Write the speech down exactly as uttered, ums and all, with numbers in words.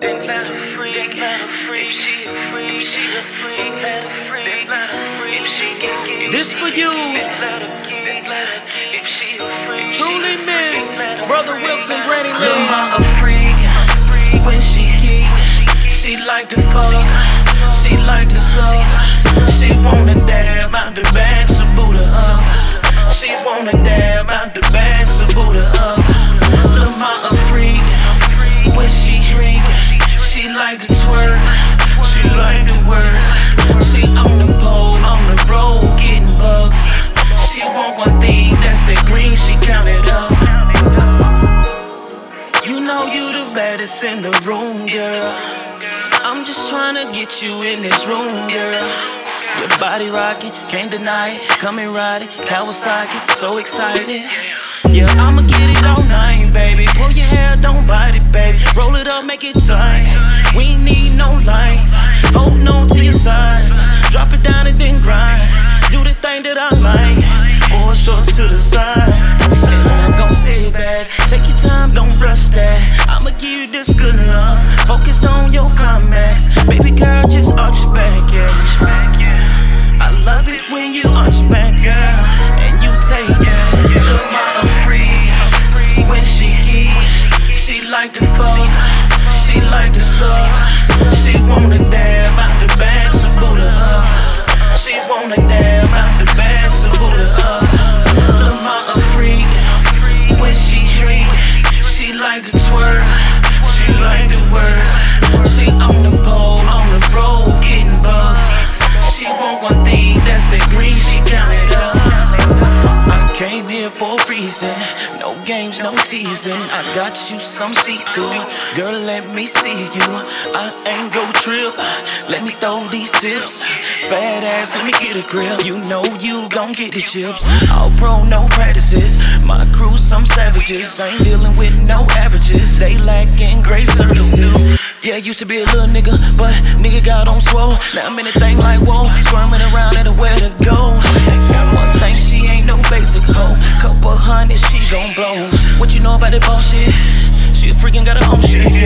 Then let her free, then let her free. She a free, she a free. Then let her free, then let her free. She can get this for you. Then let her keep, then let her keep. She a free. Truly missed Brother Wilkes and Granny Lynn. Mama a freak when she geek. She like to fuck, she like to suck. She wanna dab out the bag, so boot her up. She wanna dab out the bag, so boot her up. Lil' ma a freak when she drink. She like to twerk, she like to work. She on the pole, on the road, getting bucks. She want one thing, that's the green, she count it up. You know you the baddest in the room, girl. I'm just trying to get you in this room, girl. Your body rockin', can't deny it. Come and ride it, Kawasaki, so excited. Yeah, I'ma get it all night, baby. Pull your hair, don't bite it, baby. Roll it up, make it tight. We ain't need no lights. Hold on to your size. Drop it down and then grind. Do the thing that I like. Boy, shorts to the side. And I'm gon' sit back. Take your time, don't rush that. I'ma give you this good love. Focused on your climax. Baby girl, just arch back, yeah. I love it when you arch back, girl. And you take it. Lil' ma a free when she geek. She like to fuck, she like to suck. She wanna dab out the bag, so boot her up. She wanna dab out the bag, so boot her up. Lil' ma a freak when she drink. She like to twerk, she like to work. She on the pole, on the road, getting bucks. She want one thing, that's the green, she count it up. I came here for a reason. No games, no teasing. I got you some see-through. Girl, let me see you. I ain't go trip. Let me throw these tips. Fat ass, let me get a grip. You know you gon' get the chips. All pro, no practices. My crew, some savages. I ain't dealing with no averages. They lacking great services. Yeah, used to be a little nigga, but nigga got on swole. Now I'm in a thing like whoa, squirming around at a where to go. One thing, she ain't no basic hoe. Couple hundred, she gon' blow. What you know about that bullshit? She freaking got her own shit.